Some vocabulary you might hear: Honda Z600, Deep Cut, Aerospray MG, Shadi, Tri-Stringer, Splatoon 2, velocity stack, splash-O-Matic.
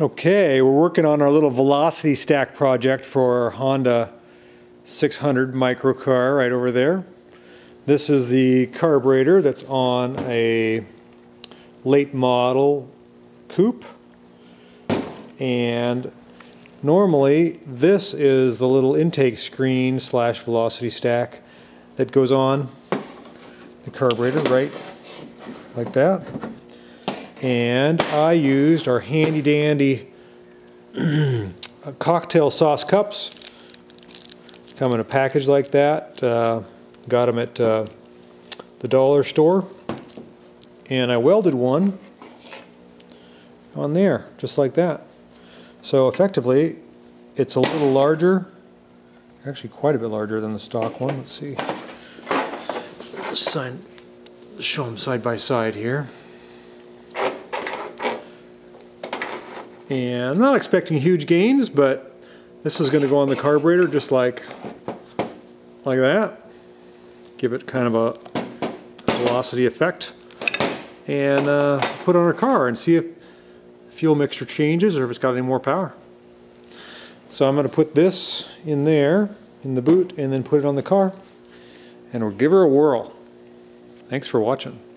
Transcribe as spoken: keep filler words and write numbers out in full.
Okay, we're working on our little velocity stack project for our Honda six hundred microcar right over there. This is the carburetor that's on a late model coupe, and normally this is the little intake screen slash velocity stack that goes on the carburetor, right like that. And I used our handy dandy cocktail sauce cups. Come in a package like that. Uh, got them at uh, the dollar store. And I welded one on there, just like that. So effectively, it's a little larger, actually quite a bit larger than the stock one. Let's see. Sign, show them side by side here. And I'm not expecting huge gains, but this is going to go on the carburetor just like, like that. Give it kind of a velocity effect. And uh, put on our car and see if the fuel mixture changes or if it's got any more power. So I'm going to put this in there, in the boot, and then put it on the car. And we'll give her a whirl. Thanks for watching.